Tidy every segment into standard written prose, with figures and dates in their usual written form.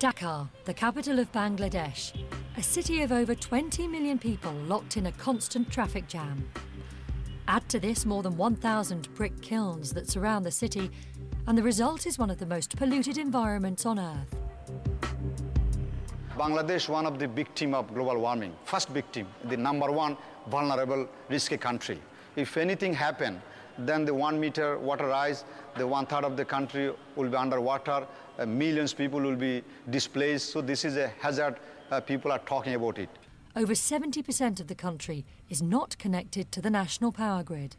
Dhaka, the capital of Bangladesh, a city of over 20 million people locked in a constant traffic jam. Add to this more than 1,000 brick kilns that surround the city, and the result is one of the most polluted environments on Earth. Bangladesh, one of the victims of global warming, first victim, the number one vulnerable, risky country. If anything happens, then the 1 meter water rise, the 1/3 of the country will be underwater, millions of people will be displaced, so this is a hazard, people are talking about it. Over 70% of the country is not connected to the national power grid.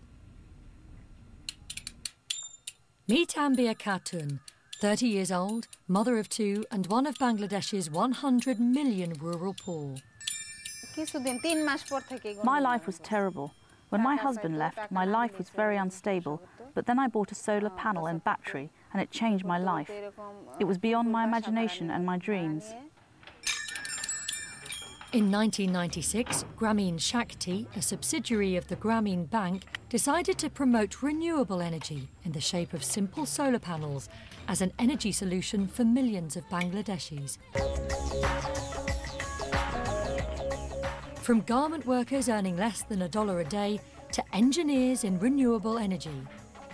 Meet Ambiya Khatun, 30 years old, mother of two, and one of Bangladesh's 100 million rural poor. My life was terrible. When my husband left, my life was very unstable, but then I bought a solar panel and battery, and it changed my life. It was beyond my imagination and my dreams. In 1996, Grameen Shakti, a subsidiary of the Grameen Bank, decided to promote renewable energy in the shape of simple solar panels as an energy solution for millions of Bangladeshis. From garment workers earning less than $1 a day to engineers in renewable energy.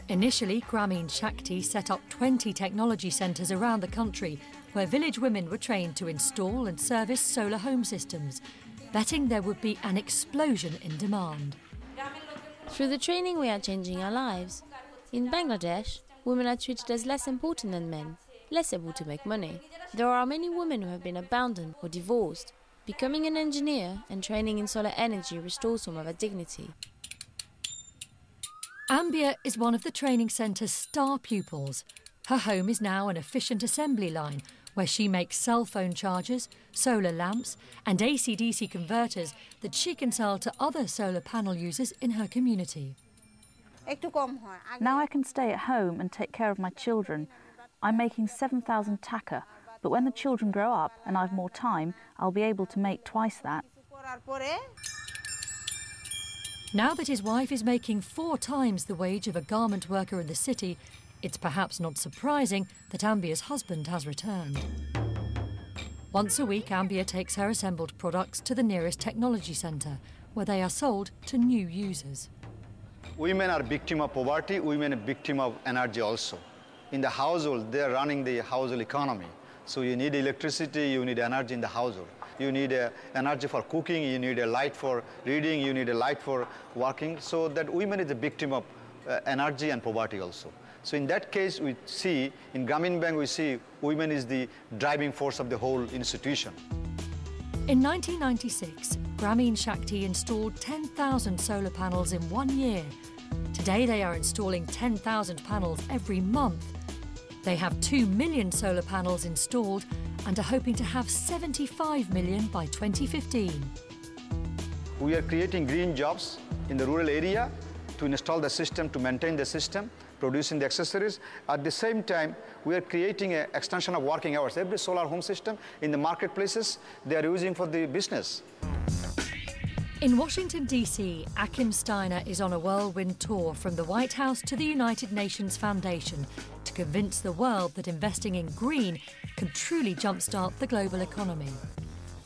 Initially, Grameen Shakti set up 20 technology centres around the country where village women were trained to install and service solar home systems, betting there would be an explosion in demand. Through the training, we are changing our lives. In Bangladesh, women are treated as less important than men, less able to make money. There are many women who have been abandoned or divorced. Becoming an engineer and training in solar energy restores some of her dignity. Ambiya is one of the training centre's star pupils. Her home is now an efficient assembly line where she makes cell phone chargers, solar lamps and AC-DC converters that she can sell to other solar panel users in her community. Now I can stay at home and take care of my children. I'm making 7,000 taka. But when the children grow up and I've more time, I'll be able to make twice that. Now that his wife is making 4 times the wage of a garment worker in the city, it's perhaps not surprising that Ambiya's husband has returned. Once a week, Ambiya takes her assembled products to the nearest technology centre, where they are sold to new users. Women are victims of poverty, women are victims of energy also. In the household, they're running the household economy. So you need electricity, you need energy in the household. You need energy for cooking, you need a light for reading, you need a light for working. So that women is a victim of energy and poverty also. So in that case, we see, in Grameen Bank, we see women is the driving force of the whole institution. In 1996, Grameen Shakti installed 10,000 solar panels in 1 year. Today they are installing 10,000 panels every month. They have 2 million solar panels installed and are hoping to have 75 million by 2015. We are creating green jobs in the rural area to install the system, to maintain the system, producing the accessories. At the same time, we are creating an extension of working hours. Every solar home system in the marketplaces, they are using for the business. In Washington, D.C., Achim Steiner is on a whirlwind tour from the White House to the United Nations Foundation, convince the world that investing in green can truly jumpstart the global economy.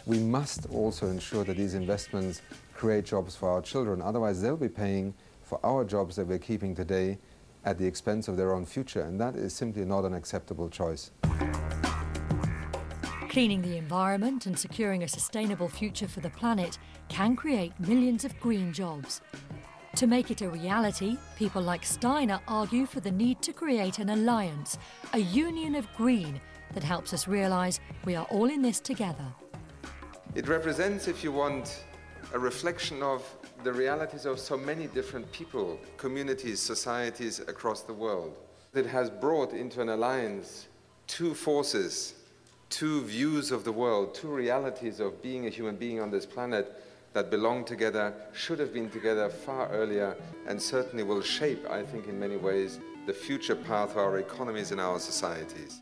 We must also ensure that these investments create jobs for our children, otherwise they'll be paying for our jobs that we're keeping today at the expense of their own future, and that is simply not an acceptable choice. Cleaning the environment and securing a sustainable future for the planet can create millions of green jobs. To make it a reality, people like Steiner argue for the need to create an alliance, a union of green that helps us realise we are all in this together. It represents, if you want, a reflection of the realities of so many different people, communities, societies across the world. It has brought into an alliance 2 forces, 2 views of the world, 2 realities of being a human being on this planet, that belong together, should have been together far earlier, and certainly will shape, I think, in many ways, the future path of our economies and our societies.